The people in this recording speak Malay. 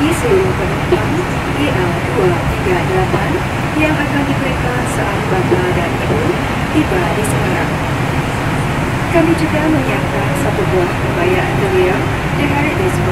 diseluruh penumpang BL 238 yang akan diperiksa saat Bapa dan Ibu tiba di Semarang. Kami juga menyiapkan satu buah pembayaan diri The Heritage